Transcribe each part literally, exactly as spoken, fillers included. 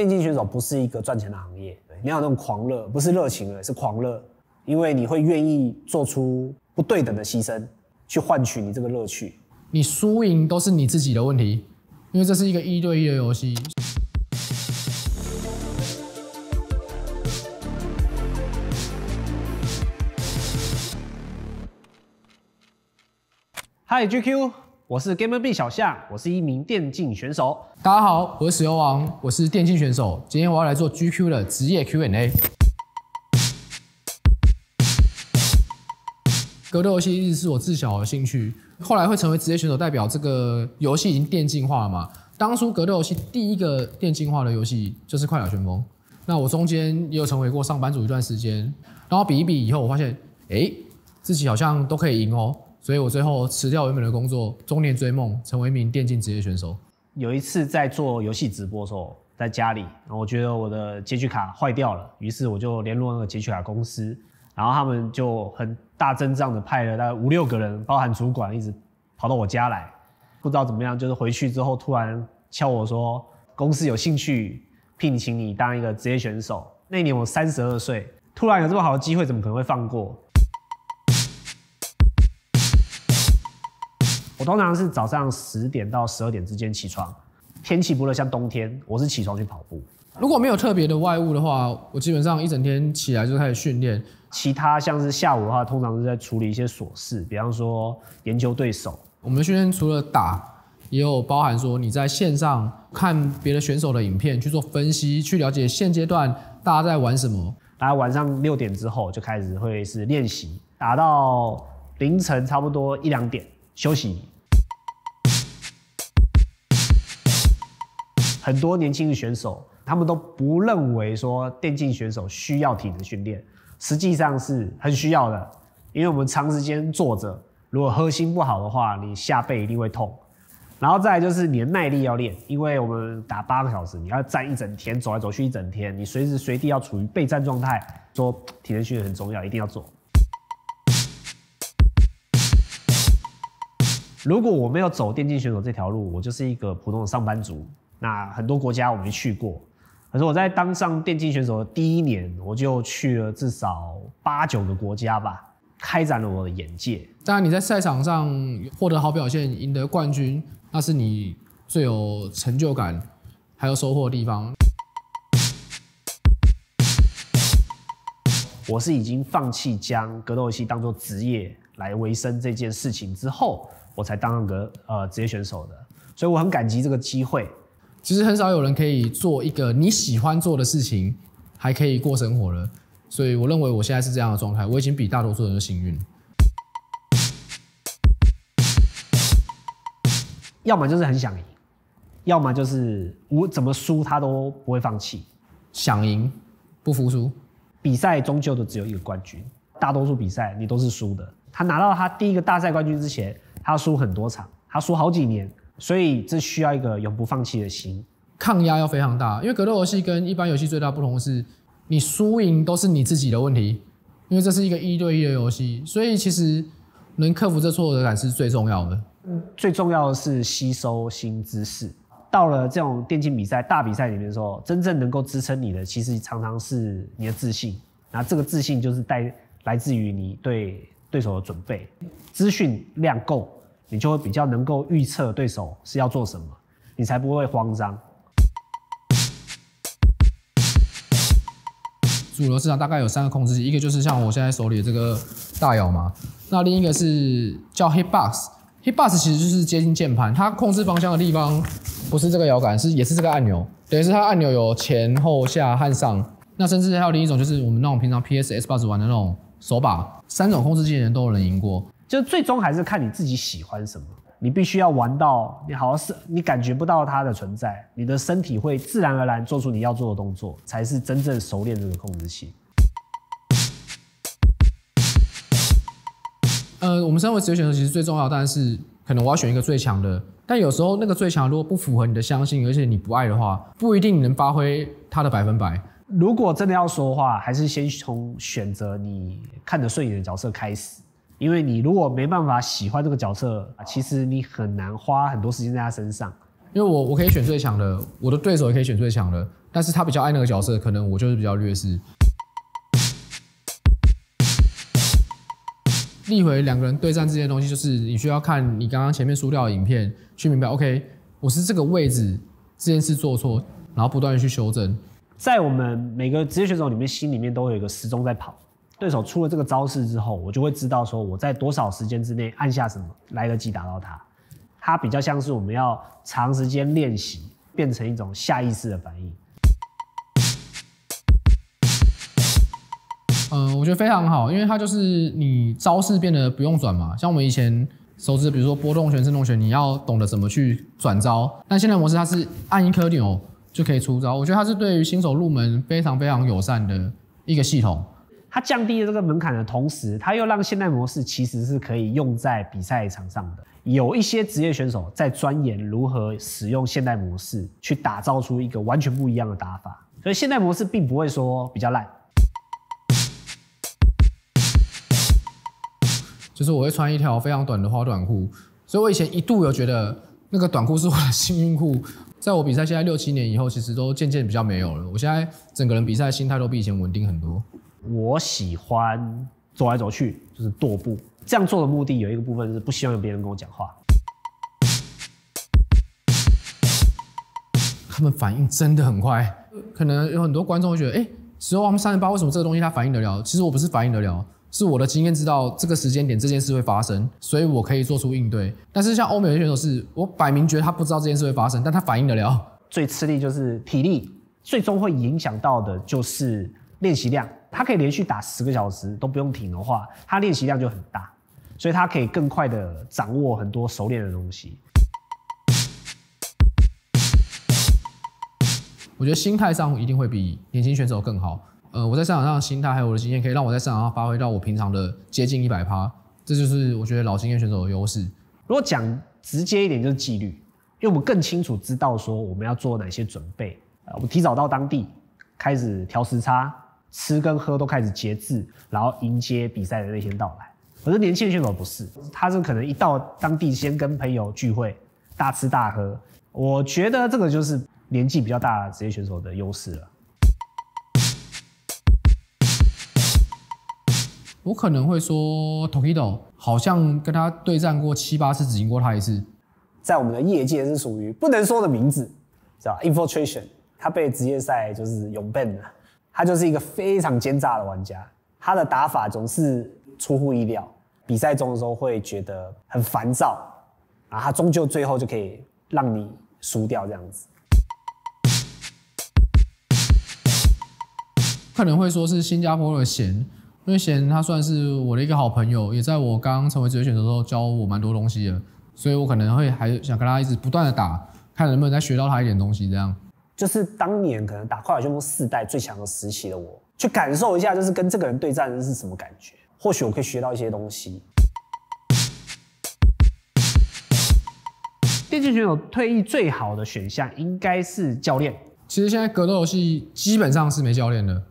电竞选手不是一个赚钱的行业，对，你要有那种狂热，不是热情了，是狂热，因为你会愿意做出不对等的牺牲，去换取你这个乐趣。你输赢都是你自己的问题，因为这是一个一对一的游戏。 嗨 G Q， 我是 GamerBee 小夏，我是一名电竞选手。大家好，我是石油王，我是电竞选手。今天我要来做 G Q 的职业 Q and A。格斗游戏一直是我自小的兴趣，后来会成为职业选手，代表这个游戏已经电竞化了嘛。当初格斗游戏第一个电竞化的游戏就是《快打旋风》，那我中间也有成为过上班族一段时间，然后比一比以后，我发现，哎，自己好像都可以赢哦。 所以我最后辞掉原本的工作，中年追梦，成为一名电竞职业选手。有一次在做游戏直播的时候，在家里，然后我觉得我的截取卡坏掉了，于是我就联络那个截取卡公司，然后他们就很大阵仗的派了大概五六个人，包含主管，一直跑到我家来。不知道怎么样，就是回去之后突然敲我说，公司有兴趣聘请你当一个职业选手。那年我三十二岁，突然有这么好的机会，怎么可能会放过？ 我通常是早上十点到十二点之间起床，天气不热，像冬天，我是起床去跑步。如果没有特别的外物的话，我基本上一整天起来就开始训练。其他像是下午的话，通常是在处理一些琐事，比方说研究对手。我们训练除了打，也有包含说你在线上看别的选手的影片去做分析，去了解现阶段大家在玩什么。大家晚上六点之后就开始会是练习，打到凌晨差不多一两点休息。 很多年轻的选手，他们都不认为说电竞选手需要体能训练，实际上是很需要的，因为我们长时间坐着，如果核心不好的话，你下背一定会痛。然后再来就是你的耐力要练，因为我们打八个小时，你要站一整天，走来走去一整天，你随时随地要处于备战状态，说体能训练很重要，一定要做。如果我没有走电竞选手这条路，我就是一个普通的上班族。 那很多国家我没去过，可是我在当上电竞选手的第一年，我就去了至少八九个国家吧，开展了我的眼界。当然，你在赛场上获得好表现，赢得冠军，那是你最有成就感还有收获的地方。我是已经放弃将格斗游戏当做职业来维生这件事情之后，我才当上格呃职业选手的，所以我很感激这个机会。 其实很少有人可以做一个你喜欢做的事情，还可以过生活了。所以我认为我现在是这样的状态，我已经比大多数人都幸运。要么就是很想赢，要么就是我怎么输他都不会放弃。想赢，不服输。比赛终究都只有一个冠军，大多数比赛你都是输的。他拿到他第一个大赛冠军之前，他输很多场，他输好几年。 所以这需要一个永不放弃的心，抗压要非常大。因为格斗游戏跟一般游戏最大不同的是，你输赢都是你自己的问题，因为这是一个一对一的游戏，所以其实能克服这挫折感是最重要的。嗯，最重要的是吸收新知识。到了这种电竞比赛、大比赛里面的时候，真正能够支撑你的，其实常常是你的自信。然后这个自信就是带来自于你对对手的准备，资讯量够。 你就会比较能够预测对手是要做什么，你才不会慌张。主流市场大概有三个控制器，一个就是像我现在手里的这个大摇嘛，那另一个是叫 Hitbox，Hitbox 其实就是接近键盘，它控制方向的地方不是这个摇杆，是也是这个按钮，等于是它按钮有前后下和上，那甚至还有另一种就是我们那种平常 P S S Pad 玩的那种手把，三种控制器的人都有人赢过。 就最终还是看你自己喜欢什么，你必须要玩到你好像是你感觉不到它的存在，你的身体会自然而然做出你要做的动作，才是真正熟练这个控制器。呃，我们身为职业选手，其实最重要当然是可能我要选一个最强的，但有时候那个最强如果不符合你的相信，而且你不爱的话，不一定能发挥它的百分百。如果真的要说的话，还是先从选择你看得顺眼的角色开始。 因为你如果没办法喜欢这个角色，其实你很难花很多时间在他身上。因为我我可以选最强的，我的对手也可以选最强的，但是他比较爱那个角色，可能我就是比较劣势。立回两个人对战这些东西，就是你需要看你刚刚前面输掉的影片，去明白 ，OK， 我是这个位置这件事做错，然后不断的去修正。在我们每个职业选手里面，心里面都有一个时钟在跑。对手出了这个招式之后，我就会知道说我在多少时间之内按下什么来得及打到他。它比较像是我们要长时间练习，变成一种下意识的反应。嗯，我觉得非常好，因为它就是你招式变得不用转嘛。像我们以前熟知，比如说波动拳、震动拳，你要懂得怎么去转招。但现在模式它是按一颗钮就可以出招，我觉得它是对于新手入门非常非常友善的一个系统。它降低了这个门槛的同时，它又让现代模式其实是可以用在比赛场上的。有一些职业选手在钻研如何使用现代模式，去打造出一个完全不一样的打法。所以现代模式并不会说比较烂。就是我会穿一条非常短的花短裤，所以我以前一度有觉得那个短裤是我的幸运裤。在我比赛现在六七年以后，其实都渐渐比较没有了。我现在整个人比赛心态都比以前稳定很多。我喜欢走来走去，就是踱步。这样做的目的有一个部分是不希望有别人跟我讲话。他们反应真的很快，可能有很多观众会觉得，哎、欸，十二 M 三十八为什么这个东西它反应得了？其实我不是反应得了，是我的经验知道这个时间点这件事会发生，所以我可以做出应对。但是像欧美的选手是，我摆明觉得他不知道这件事会发生，但他反应得了。最吃力就是体力，最终会影响到的就是练习量。他可以连续打十个小时都不用停的话，他练习量就很大，所以他可以更快的掌握很多熟练的东西。我觉得心态上一定会比年轻选手更好。呃，我在赛场上的心态还有我的经验，可以让我在赛场上发挥到我平常的接近百分之百，这就是我觉得老经验选手的优势。如果讲直接一点，就是纪律，因为我们更清楚知道说我们要做哪些准备。呃，我们提早到当地，开始调时差。吃跟喝都开始节制，然后迎接比赛的那天到来。可是年轻选手不是，他是可能一到当地先跟朋友聚会，大吃大喝。我觉得这个就是年纪比较大的职业选手的优势了。我可能会说 ，Tokido 好像跟他对战过七八次，只赢过他一次。在我们的业界是属于不能说的名字，知道 Infiltration， 他被职业赛就是永 ban 了。他就是一个非常奸诈的玩家，他的打法总是出乎意料，比赛中的时候会觉得很烦躁，啊，他终究最后就可以让你输掉这样子。可能会说是新加坡的贤，因为贤他算是我的一个好朋友，也在我刚成为职业选手的时候教我蛮多东西的，所以我可能会还想跟他一直不断的打，看能不能再学到他一点东西这样。就是当年可能打快打旋风四代最强的时期的我，去感受一下，就是跟这个人对战是什么感觉。或许我可以学到一些东西。电竞选手退役最好的选项应该是教练。其实现在格斗游戏基本上是没教练的，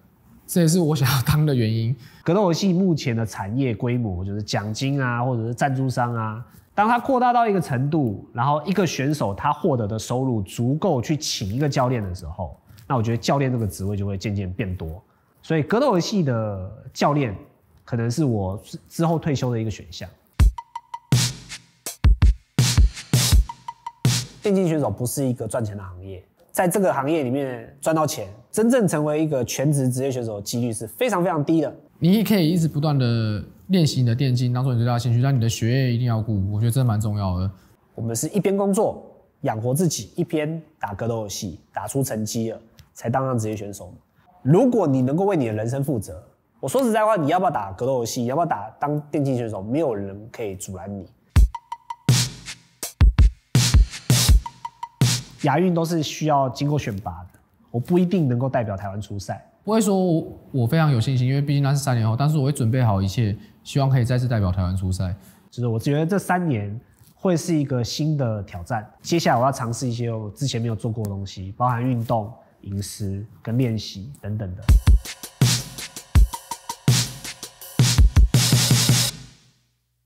这也是我想要当的原因。格斗游戏目前的产业规模就是奖金啊，或者是赞助商啊。当他扩大到一个程度，然后一个选手他获得的收入足够去请一个教练的时候，那我觉得教练这个职位就会渐渐变多。所以格斗游戏的教练可能是我之后退休的一个选项。电竞选手不是一个赚钱的行业，在这个行业里面赚到钱，真正成为一个全职职业选手的几率是非常非常低的。你也可以一直不断的练习你的电竞，当做你最大的兴趣，但你的学业一定要顾，我觉得这蛮重要的。我们是一边工作养活自己，一边打格斗游戏，打出成绩了才当上职业选手。如果你能够为你的人生负责，我说实在话，你要不要打格斗游戏，你要不要打当电竞选手，没有人可以阻拦你。亚运都是需要经过选拔的，我不一定能够代表台湾出赛。不会说我非常有信心，因为毕竟那是三年后，但是我会准备好一切，希望可以再次代表台湾出赛。就是我觉得这三年会是一个新的挑战，接下来我要尝试一些我之前没有做过的东西，包含运动、饮食跟练习等等的。